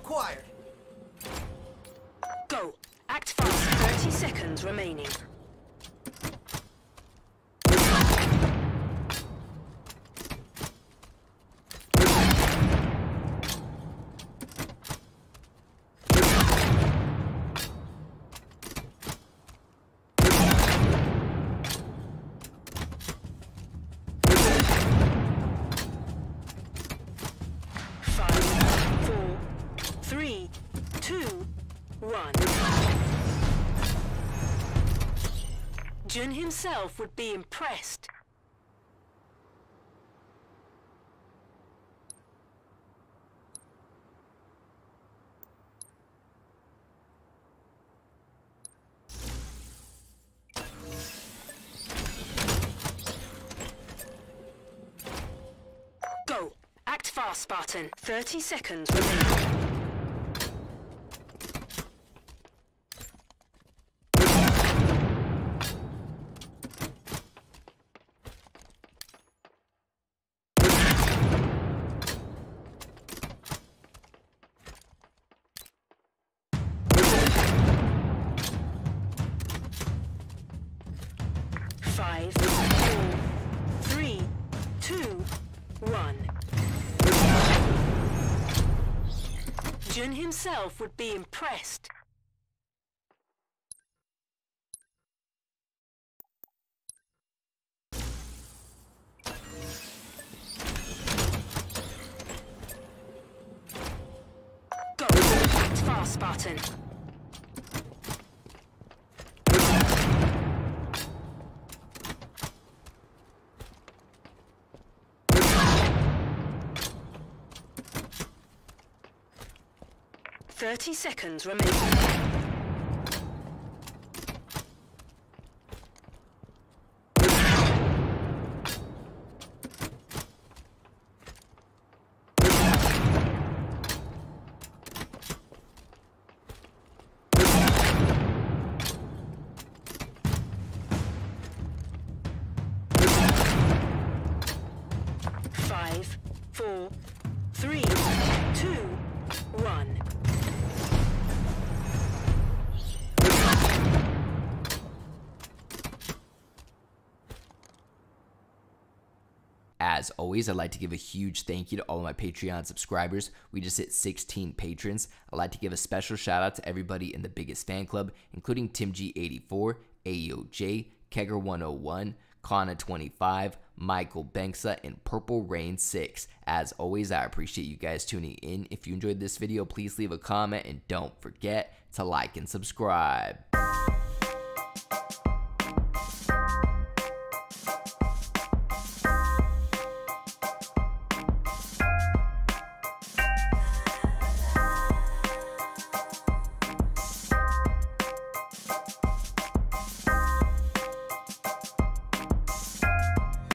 acquired. Go. Act fast. 30 seconds remaining. Jun himself would be impressed. Go! Act fast, Spartan. 30 seconds remaining. Jun himself would be impressed. Go! Act fast, Spartan. Thirty seconds remaining. Five, four, three, two, one. As always, I'd like to give a huge thank you to all of my Patreon subscribers. We just hit 16 patrons. I'd like to give a special shout out to everybody in the biggest fan club, including TimG84, AOJ, Kegger101, Kana25, MichaelBengsa, and PurpleRain6. As always, I appreciate you guys tuning in. If you enjoyed this video, please leave a comment and don't forget to like and subscribe.